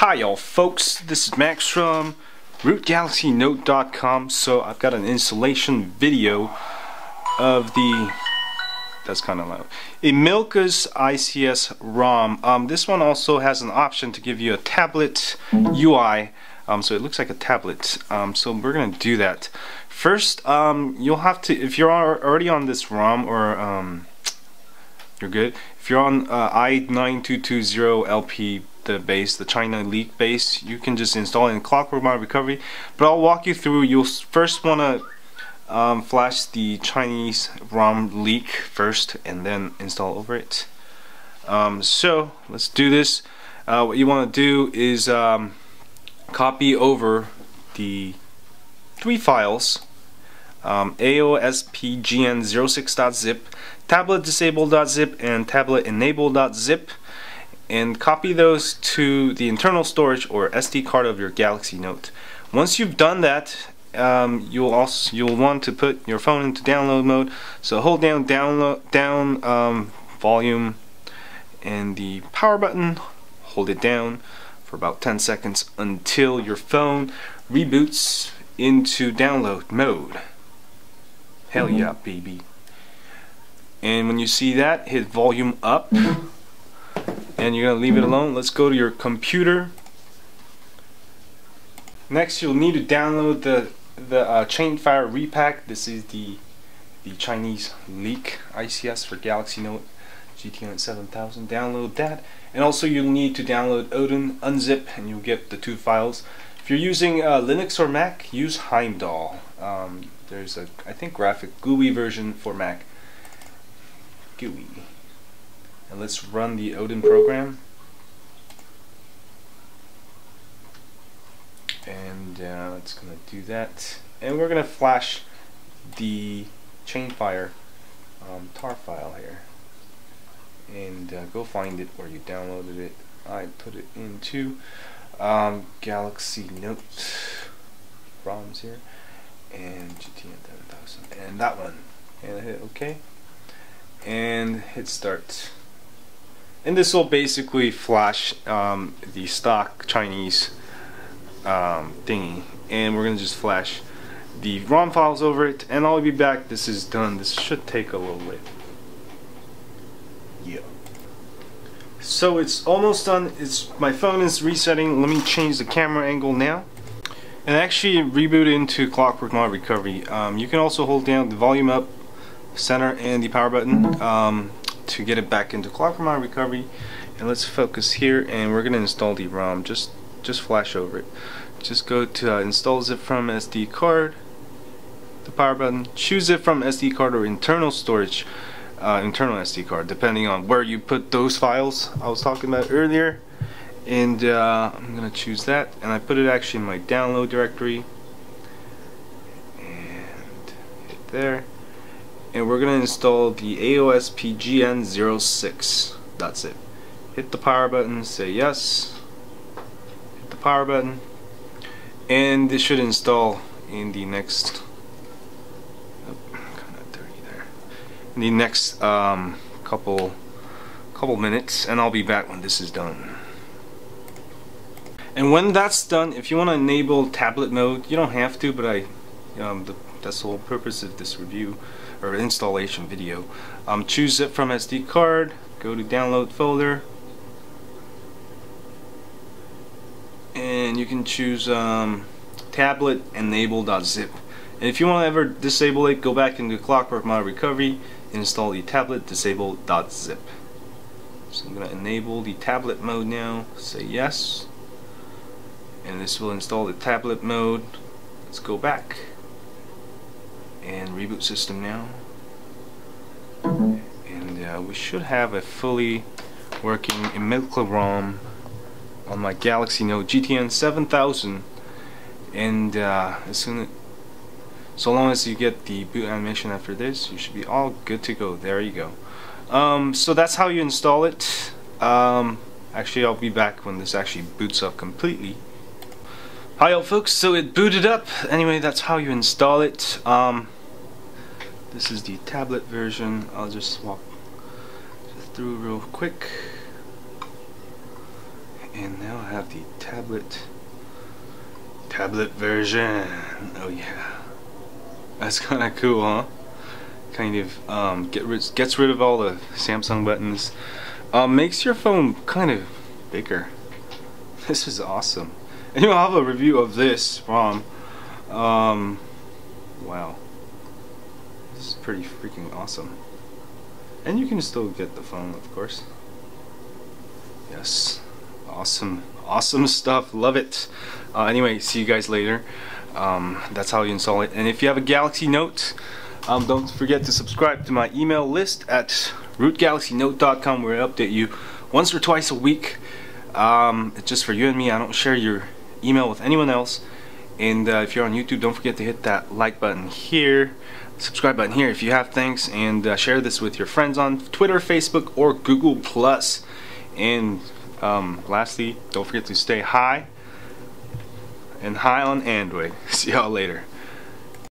Hi y'all folks, this is Max from RootGalaxyNote.com. So I've got an installation video of the, that's kind of loud, Imilka's ICS ROM. This one also has an option to give you a tablet UI, so it looks like a tablet. So we're going to do that. First, you'll have to, if you're already on this ROM or you're good, if you're on i9220LP, the base, the China leak base, you can just install it in Clockwork Mod Recovery, but I'll walk you through. You'll first want to flash the Chinese ROM leak first and then install over it. So let's do this. What you want to do is copy over the three files, AOSPGN06.zip, tablet-disable.zip, and tablet-enable.zip, and copy those to the internal storage or SD card of your Galaxy Note. Once you've done that, you'll want to put your phone into download mode. So hold down volume and the power button. Hold it down for about 10 seconds until your phone reboots into download mode. Hell yeah, baby! And when you see that, hit volume up. And you're gonna leave it alone. Let's go to your computer. Next, you'll need to download the Chainfire repack. This is the Chinese leak ICS for Galaxy Note GT-N7000. Download that, and also you'll need to download Odin, unzip, and you'll get the two files. If you're using Linux or Mac, use Heimdall. There's a, I think, graphic GUI version for Mac. GUI. And let's run the Odin program. And it's going to do that. And we're going to flash the Chainfire tar file here. And go find it where you downloaded it. I put it into Galaxy Note ROMs here. And GT-N7000. And that one. And hit OK. And hit start. And this will basically flash the stock Chinese thingy, and we're gonna just flash the ROM files over it, and I'll be back. This is done. This should take a little bit. Yeah. So it's almost done. It's, my phone is resetting. Let me change the camera angle now, and actually reboot into Clockwork Mod Recovery. You can also hold down the volume up, center, and the power button. To get it back into Clockwork Mod Recovery. And let's focus here, and we're going to install the ROM. Just flash over it. Just go to install zip from SD card, the power button, choose it from SD card or internal storage, internal SD card, depending on where you put those files I was talking about earlier. And I'm going to choose that, and I put it actually in my download directory. And hit there. And we're going to install the AOSPGN06. That's it. Hit the power button, say yes. Hit the power button. And this should install in the next, oh, kind of dirty there. In the next couple minutes, and I'll be back when this is done. And when that's done, if you want to enable tablet mode, you don't have to, but I that's the whole purpose of this review or installation video. Choose zip from SD card, go to download folder, and you can choose tablet enable.zip. And if you want to ever disable it, go back into Clockwork Mod Recovery, install the tablet disable.zip. So I'm going to enable the tablet mode now, say yes, and this will install the tablet mode. Let's go back. And reboot system now, and we should have a fully working Imilka ROM on my Galaxy Note GT-N7000. And so long as you get the boot animation after this, you should be all good to go. There you go. So that's how you install it. Actually, I'll be back when this actually boots up completely. Hi all folks, so it booted up. Anyway, that's how you install it. This is the tablet version. I'll just walk through real quick. and now I have the tablet version. Oh yeah, that's kind of cool, huh? Kind of gets rid of all the Samsung buttons, makes your phone kind of bigger. This is awesome. Anyway, I'll have a review of this ROM. Wow, this is pretty freaking awesome. And you can still get the phone, of course. Yes, awesome stuff. Love it. Anyway, see you guys later. That's how you install it. And if you have a Galaxy Note, don't forget to subscribe to my email list at RootGalaxyNote.com, where I update you once or twice a week. It's just for you and me. I don't share your email with anyone else. And if you're on YouTube, don't forget to hit that like button here, subscribe button here if you have things, and share this with your friends on Twitter, Facebook, or GooglePlus. And lastly, don't forget to stay high and high on Android. See y'all later.